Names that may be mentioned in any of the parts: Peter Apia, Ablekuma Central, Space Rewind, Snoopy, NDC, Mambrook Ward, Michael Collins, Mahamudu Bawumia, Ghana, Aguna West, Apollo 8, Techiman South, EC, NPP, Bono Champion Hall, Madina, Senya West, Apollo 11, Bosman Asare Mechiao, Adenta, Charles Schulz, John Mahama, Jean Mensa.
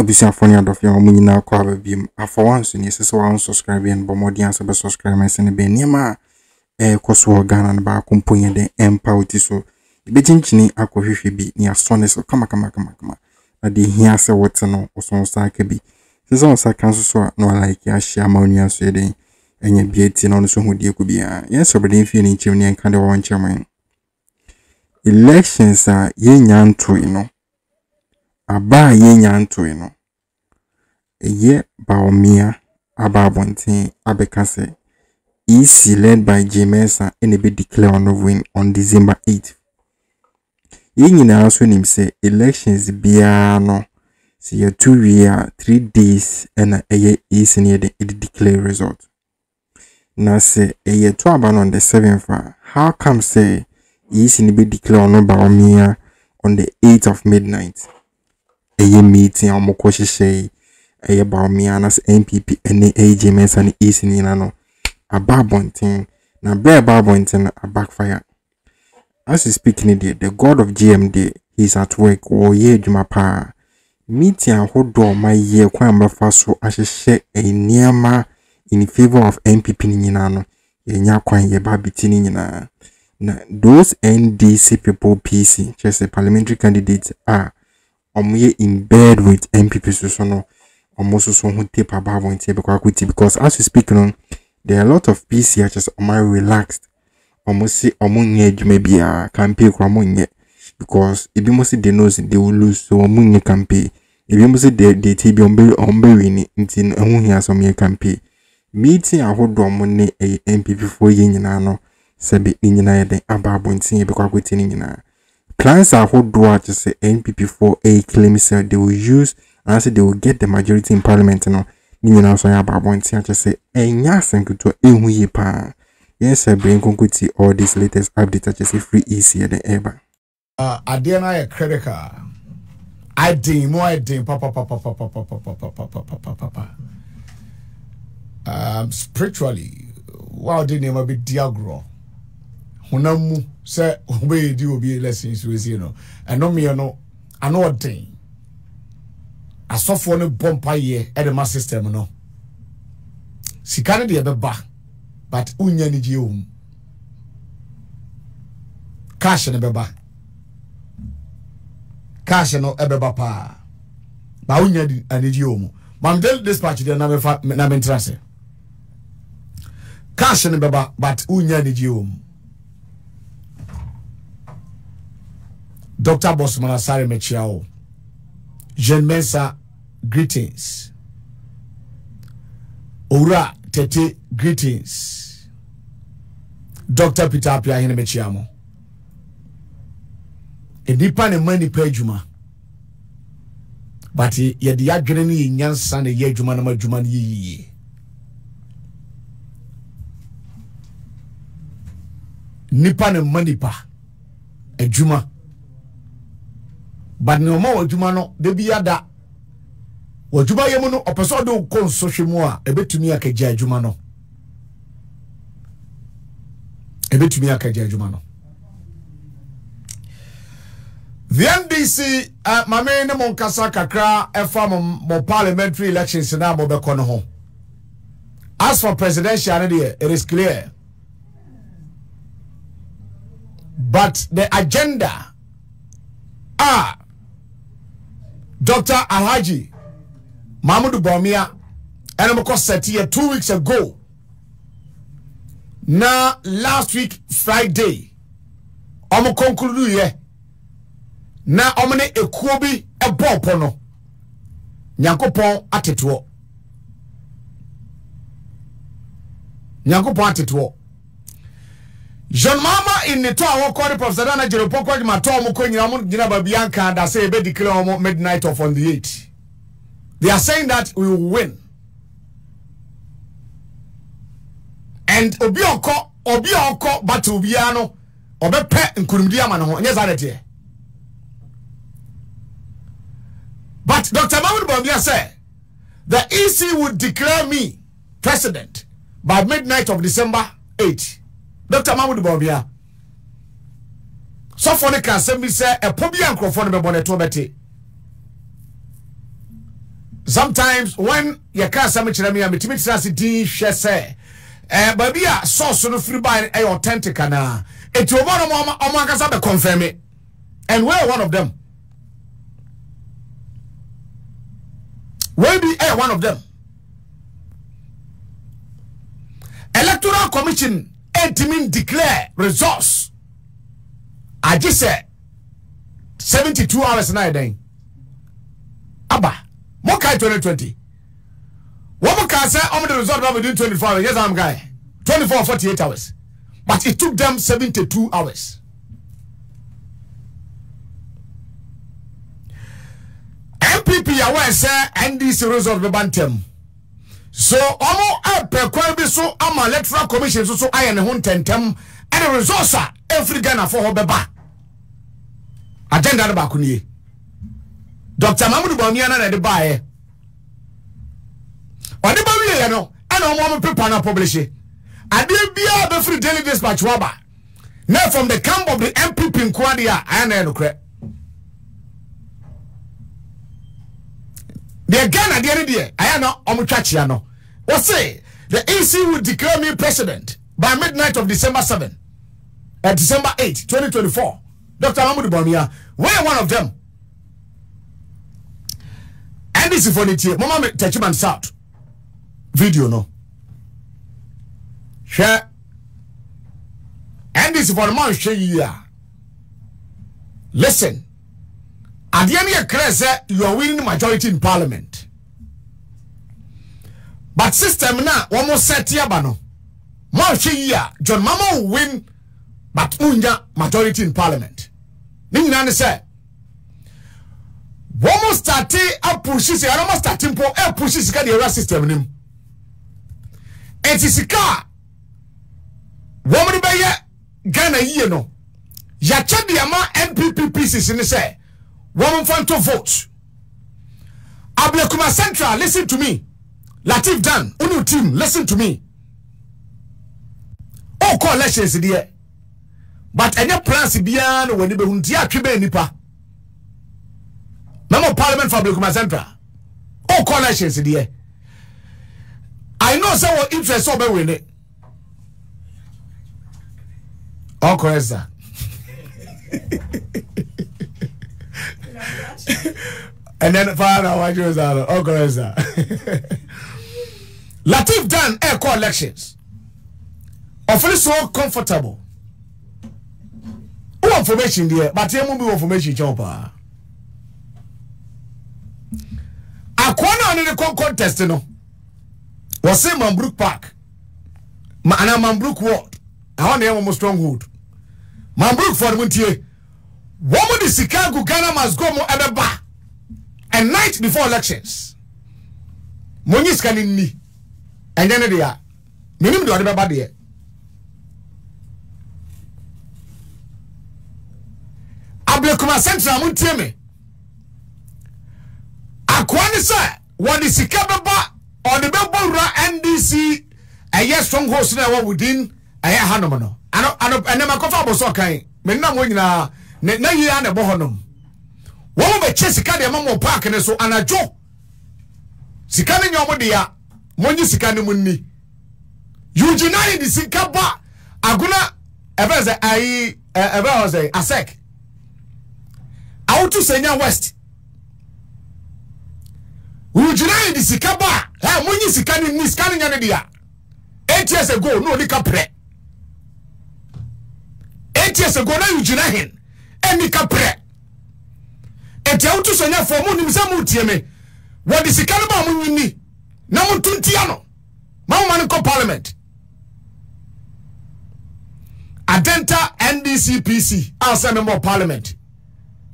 Abusia phone ya dofia omunyi na kwa babim afa wansu ni sese wa unsubscribe en bomodi ansa be subscribe men se ne be niema koso Ghana na ba komponye den empauti so ibejinchini akohwehwe bi ni asone so kama na de hia se wote no osonsa ka bi sese onsa kanso so no like ya share ma onua so den enye bieti na onso hodie ko bia yeso beden fi ni chimni en kan de won chairman elections a yenya nto ino aba yenya nto ino eye Bawumia aba bontin abekase EC led by Jean Mensa and be declared on the win on December 8th. Yenyi na aso nim say elections bia no see ya 2 year 3 days and eye EC near the declare result. Na say eye to aba on the 7th. How come say EC ni be declare on Bawumia on the 8th of midnight? Eye meeting on mokoshe say eye Bawumia nas NPP and Jean Mensa and EC ni na no. A barbontin, na bear barbontin, a backfire. As he speaking, the god of GMD is at work, or ye jumapa. Meeting a whole door, my year, quamba faso, as she share a nearma in favor of NPP Ninano, a nyakwan ye babitinina. Those NDC people, PC, just a parliamentary candidates are, or me in bed with NPP Susono, or most so who tape a barbontin, because as you speaking on. There are a lot of PCHs on my relaxed almost say omunye maybe a campaign kramunye because if you must see they knows they will lose so omunye campaign if you must see they take be on in omunye some year campaign meeting a hold on money a MPP for yin no sebi inyina den ababo ntin be kwakwetini nyina plans are hold do to say MPP for a claim say they will use and say they will get the majority in parliament no. Nini na usanya babointi ya chase enya senkutua ehu ye pa. Yes, I bring konkuti all this latest update ya chase free easy at the eba. Adena ya kredeka. I ding papa. Spiritually, wow di nema bi diagro. Hunamu se ube di obi lessons wezi no. Eno mi ano ano ding. I saw for no bomb pie at the mass system. No, she can't be a back, but unyanijum cash and a beba cash and no ebeba pa. Baunya and idiom. Mam tell this part to the number for Namentrasse cash and a beba, but unyanijum. Dr. Bosman Asare Mechiao, Jean Mensa. Greetings. Ora Tete, greetings. Dr. Peter Apia Hinemechiamo. E nipa ne mani pejuma. But ye di agreni nyan san de ye juma na majuma yi. Nipa ne mani pa. E juma. But no more juma no de biada. Well, Juba Yamuno, a person don't call social moa, a bit to me a Kaja Jumano. A bit to me a Kaja Jumano. The NDC, Mame Monkasa Kakra, a farm more parliamentary elections in Amobe Konoho. As for presidential, it is clear. But the agenda, Dr. Alhaji Mahamudu Bawumia and I'm set here 2 weeks ago. Now last week Friday I'm conclude here. Now I'm ne ekuobi ebo no. Nyankopon atetuo. John Mahama in the tower called Professor Dana Jeropo called my town Mukwenya Babianka that say be declare midnight of on the 8th. They are saying that we will win. And Obioko, but Obiano, Obepe, and Kurumdiamano, yes, I did. But Dr. Mahamudu Bawumia said, the EC would declare me president by midnight of December 8th. Dr. Mahamudu Bawumia. So for the can send me say, a Pobianco for the Bonetobeti. Sometimes when you can't say much, I mean, say, but we are source of free by authentic and it's one of them. I'm confirm it, and we're one of them. We'll be one of them. Electoral Commission ain't declare results. I just said 72 hours na day. Abba. Mokai 2020. What can say on the result of within 24 hours? Yes, I'm guy. 24 or 48 hours. But it took them 72 hours. MPP aware say NDC result the bantam. So almost a so I'm electoral commission so I and hunt and the results are every Ghana for Hobeba. Agenda the Bakuni. Dr. Mahamudu Bawumia na de bae. Ode Bawumia no, ana omo paper na publish. Ade bia be free daily dispatch waba. Now from the camp of the MPP Nkwadia ana enokre. The Ghana the idea, I ana omo twachia no. We say the EC will declare me president by midnight of December 7th. At December 8th, 2024. Dr. Mahamudu Bawumia, we're one of them. NDC for it here. Mama Techiman South video no. Share NDC for the man share here. Listen, at the end of the you are winning majority in parliament, but system na almost set here bano. Man share here. John Mahama will win, but unja majority in parliament. Ninyi nani say? One must start a push. I don't must start impo a push. Is the error system name. It is a car. Woman by ye Ghana ye no. Yacha di ama MPP pieces in the say. Woman front to vote. Ablekuma Central, listen to me. Latif Dan, Unu team, listen to me. All collections dear. But any plans beyond when you be huntia kibe nipa. Member Parliament for Blakuma Central. All connections in the air. I know some interest over with it. All correct, sir. And then find out what you are. All correct, sir. Latif Dan air collections. Awfully so comfortable. All information there, but you move information chopper. Akwana on the contest no. Was say Mambrook Park. Ana Mambrook Ward. I want them stronghold. Mambrook for Muntie. Woman the Chicago Ghana must go mo ebeba. A night before elections. Monyis can in ni. And then they are. Minim do adeba there. Ablekuma Central Muntie me. Akwanisa, what is the Kababa or the Bebura NDC? A yes, stronghold now within a Hanomano. And I'm a comfortable socket. Men now winning a Nayana Bohonum. One of the Chesica Mamma Park and so an adjo. Sicani Yomodia, Moni Sicani Muni. Eugenia in the Sicaba Aguna Evers Aye Everze Asek. Out to Senya West. Ujina di sikaba, ha mwenye sikani ni sikani nyane dia. 8 years ago, no nika pre. 8 years ago, na ujina hin, nika pre. Eti ya utu sonya fomu ni mse mutieme. Wadi sikani ba mwenye na mutuntiano. Mamu maniko parliament. Adenta NDC PC, asa member parliament.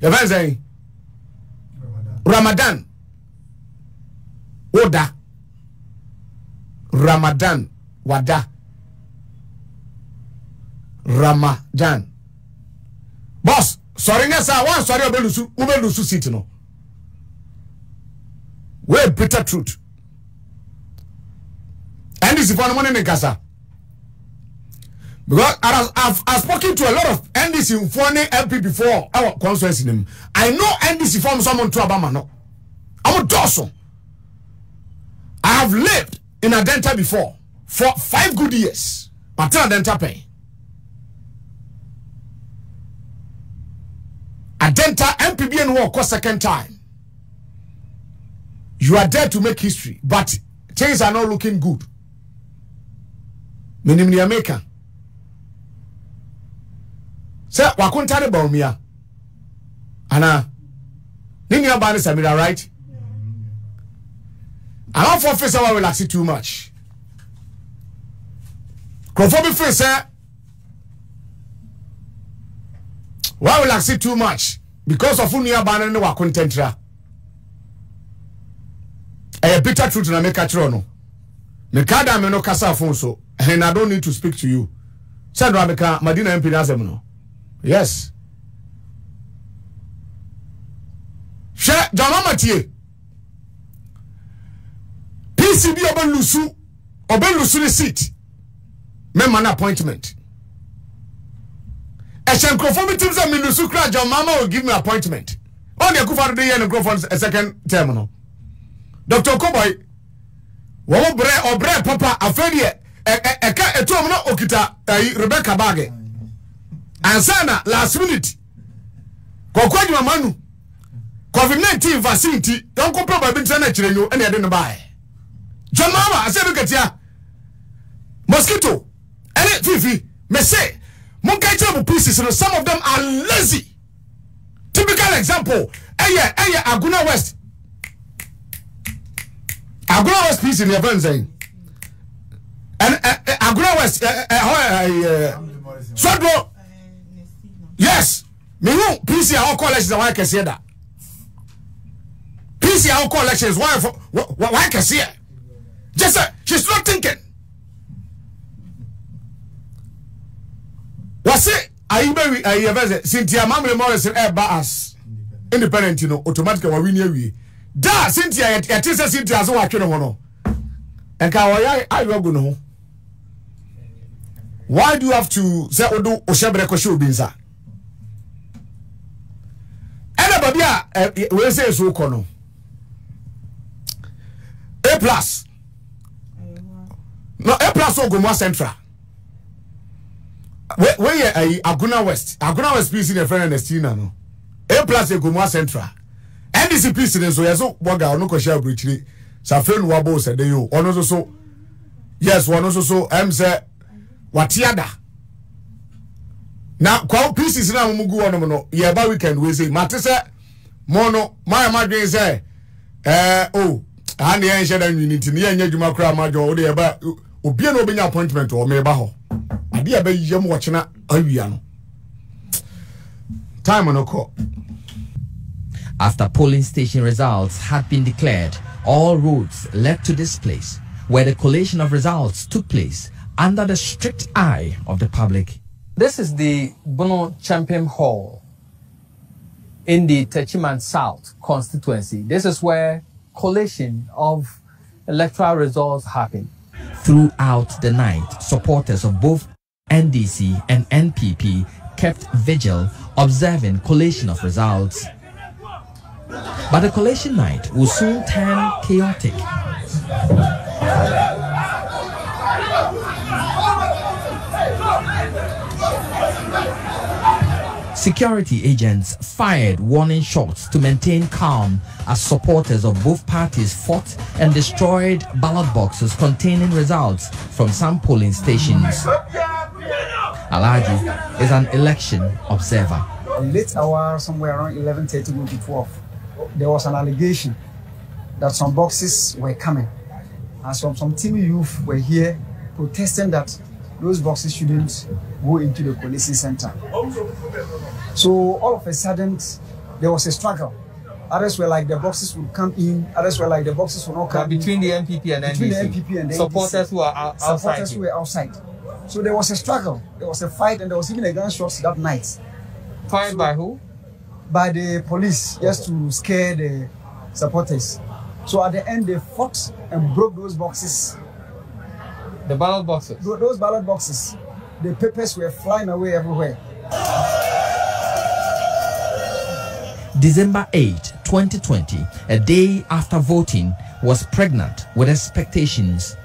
Yavanzayi. Ramadan. Oda Ramadan Wada Ramadan Boss sorry nessa one sorry obelusu sit no we bitter truth and this is for money nkasa because I've spoken to a lot of NDC in phone LP before our conference in them. I know NDC form someone to Abama no I'm a dozen. have lived in Adenta before for 5 good years. But Adenta pay. Adenta MPB and walk second time. You are there to make history, but things are not looking good. Minimum America. Sir, Wakuntari Bawumia. Anna. Ninia Bani Samira, right? I don't for face our relax too much. Conforming face, sir. Why will I see too much? Because of who near banner no contentra. A bitter truth in a make a trono. Mekada meno casa Afonso, and I don't need to speak to you. Sandra Meka, Madina MP Nazemno. Yes. She Jamamatie PCB Oben Lusu the seat. Member appointment. I shall conform it to Minusukra. John Mahama will give me appointment. Only a Kufa day and go for a second terminal. Dr. Koboy, Wobre or Bre Papa, Aferia, a terminal Okita, Rebecca Bagge. And Sana, last minute. Kokwadima Manu. COVID-19 vaccine, don't compare by Binsana Chireno, and I didn't buy. John Mahama, I said, look at ya. Mosquito, and it, Fifi, Messi. Some of them are lazy. Typical example. Aya, Aguna West. Aguna West piece in the event saying. And Aguna West, Swedro. Yes. Me who PC our collections why can see that. PC our collections why can see it. Just she's not thinking. What's it? I since your mamma Morris and Airbus independent, you know, automatically we near we. Da, since I at Tessa Cynthia, so I can't know. And Kawai, I will know. Why do you have to say Odo Oshabreco show binza? And a babia will say so cono. A+ no A+ or Goma Central. Where Aguna West PC in a friend and no. A+ a Goma Central. NDC PC so yes, Waga no Kosha Bridge. Safran Wabo said they you. One also so yes, one also so M said Watiada. Now, qual PC is now Mugu on no. Yeah, but we can we say Matisa Mono, my madre say, oh, and the ancient unity near Yajumakra Major or the about Ubian open appointment or Mebaho. Be watching a time on a call. After polling station results had been declared, all roads led to this place where the collation of results took place under the strict eye of the public. This is the Bono Champion Hall in the Techiman South constituency. This is where collation of electoral results happened. Throughout the night, supporters of both NDC and NPP kept vigil, observing collation of results. But the collation night will soon turn chaotic. Security agents fired warning shots to maintain calm as supporters of both parties fought and destroyed ballot boxes containing results from some polling stations. Alaji is an election observer. A late hour, somewhere around 11:30 going to 12, there was an allegation that some boxes were coming. And some team youth were here protesting that those boxes shouldn't go into the collation center. So all of a sudden, there was a struggle. Others were like the boxes would come in, others were like the boxes would not come between in. Between the NPP and NDC. Supporters who are outside. So there was a struggle, there was a fight, and there was even a gunshot that night. Fired by who? By the police, just to scare the supporters. So at the end, they fought and broke those boxes. The ballot boxes? Those ballot boxes. The papers were flying away everywhere. December 8, 2020, a day after voting, was pregnant with expectations.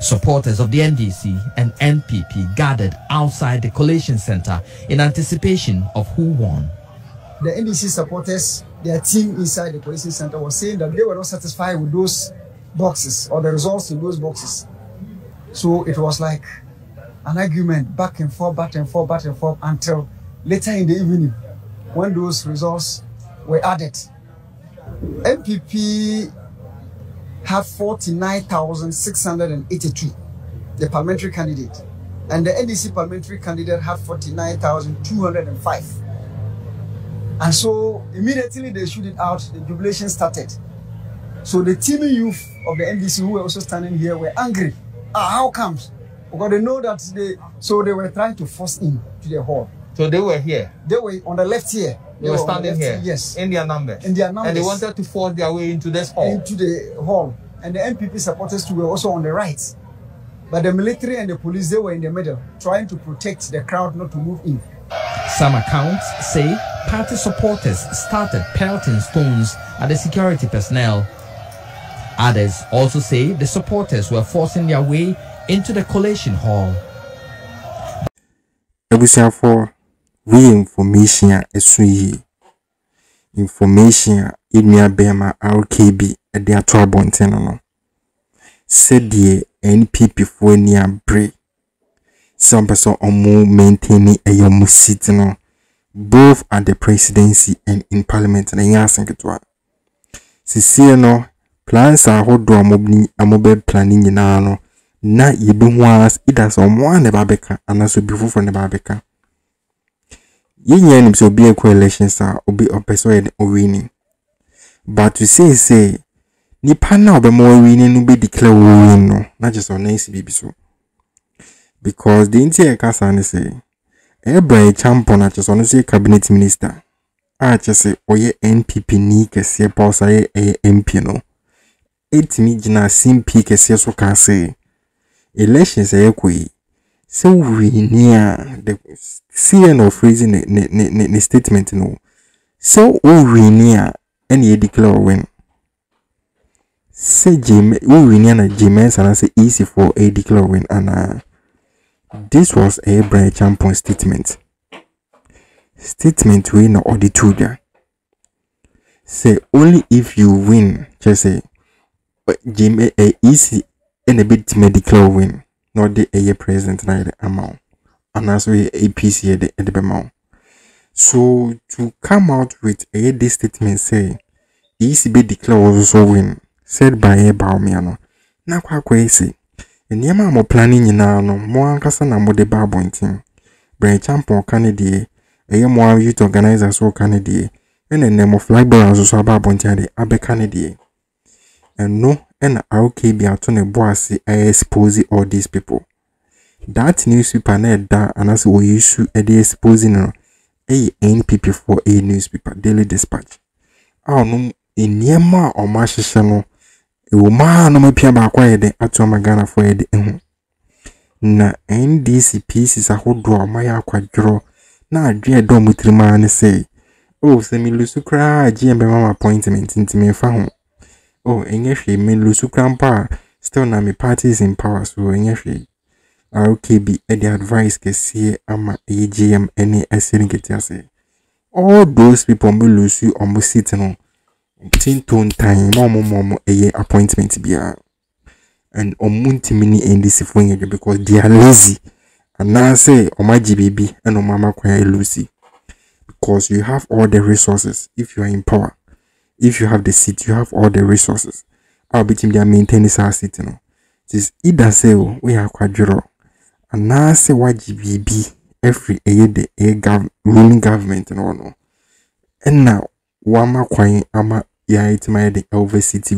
Supporters of the NDC and NPP gathered outside the collation center in anticipation of who won. The NDC supporters, their team inside the collation center, was saying that they were not satisfied with those boxes or the results in those boxes. So it was like an argument back and forth, back and forth, back and forth, until later in the evening when those results were added. NPP had 49,682, the parliamentary candidate, and the NDC parliamentary candidate had 49,205. And so immediately they shoot it out, the jubilation started. So the teaming youth of the NDC who were also standing here were angry. How comes? Because they know that they were trying to force in to the hall. So they were here? They were on the left here. They were standing here? Yes. In their numbers? In their numbers. And they wanted to force their way into this hall? Into the hall. And the NPP supporters too were also on the right. But the military and the police, they were in the middle, trying to protect the crowd not to move in. Some accounts say party supporters started pelting stones at the security personnel. Others also say the supporters were forcing their way into the collation hall. We information esuyi information inua bema RKB e de ato abonten no se de NPP fo ni abre some person omo maintain eyomu seat no both at the presidency and in parliament na yansen ketwa sisi no plans are hodo omobni amobe planning nyina no na yebehu as idas omo an babeka anaso bifu fo ne babeka. Yen so be a coalition star or be a persuade or winning. But we say, Nipana be more winning will be declared winning, no, not just on ACB so. Because the entire Cassan say, Ebra champion at just on a cabinet minister. I just say, Oye NPP Nick, a sea pause, a MP no. 8 me jina simpic a sea so can say. Elections a equi. So we near the CN of reason the statement no. So we near any declare win. Say Jim we near na Jean Mensa and say easy for a declare win and this was a Brian Champon statement. Statement we no auditoria. Say only if you win just say Jim a easy and a bit may declare win. Not the a president neither amount and also APC at the amount. So to come out with a this statement say ECB declare also win said by a Bawumia na kwa kwesi ni yama mo planning na no mo ankasa na mo de babontin Brian Champon candidate eye mo youth organizer so candidate and the name of library so babontin de abe candidate and no and RKB atone boase expose all these people. That newspaper na da anase we issue e dey expose no a NPP for a newspaper Daily Dispatch. Aw no eniema o ma hihye no e wo ma no mapia ba kwa ye de ato ma Ghana for ye de ehu. Na NDC pieces ahodo o ma ya kwadworo na adwe do mutrima ne say oh se mi lusu kra GM mama appointment ntimi fa ho. Oh, Enyeshi, me lusu grandpa. Still, na me party is in power, so Enyeshi. RKB, the advice ke see ama AGM any assuring get yase. All those people me lusu almost sitting on. Tin tone time, momo eye appointment biya. And omunti mini NDC phone because they are lazy. And now say oma GBB and omama kwaya lucy. Because you have all the resources if you are in power. If you have the seat, you have all the resources. I'll be team they maintain this our seat, you know. This either say we have quadro. And now say YGBB every year the ruling government and all no. And now Wama Kwain Ama Yaitima the Elvis City.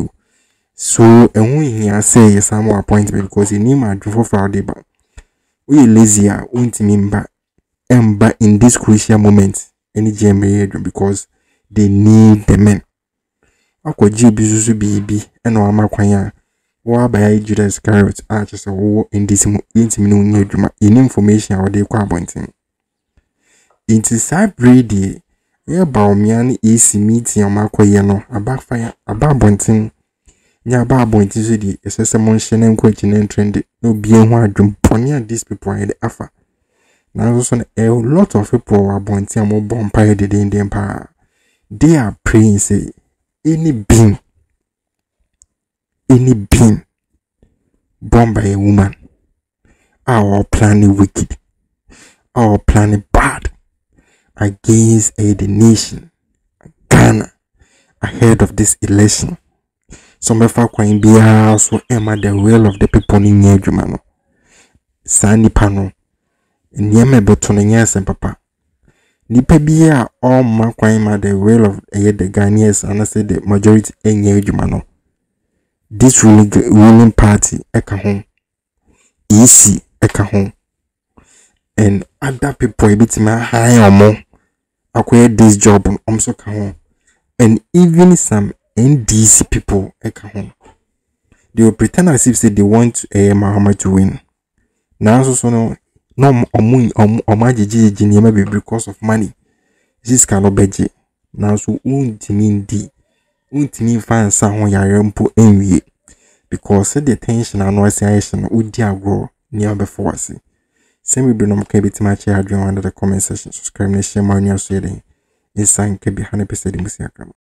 So and we here say yes I'm appointment because in him I draw for our debate. We lazy are won't member and but in this crucial moment any GMA because they need the men. Akwaji bizuzu bibi eno amakwanya wa baye Judas Carrot arches wo indisimu intimi no nyi adwuma in information awode kwa abontin inti cyber radio Ye Bawumia ni EC meeting amakwa ye no abakfire ababontin nya ababontin so di esesemon hyenem coach na trend no bie ho adwomponi and these people are the afa na so a lot of people were abontin am bompae de den pa they are praying say any being born by a woman our plan wicked our plan bad against a nation, Ghana, ahead of this election. Some of our coin beers so Emma the will of the people in Yajumano. Sandy Pano, Niame Botonians and Papa. Nipe beer all my coin the will of the Ghanaians and I said the majority in Yajumano. This ruling party, Ekahon, EC, Ekahon, and other people a bit my high or more. Acquire this job on Omso Kahon and even some NDC people Kahon. They will pretend as if they want Mahama to win. Now so no omu because of money. This cannot be now so won't mean find someone yarempo envy because the tension and association would dear grow near before us. Send me Bruno Kabit my chair under the comment section. Subscribe and share my news. It's sign can be 100% in Musiakam.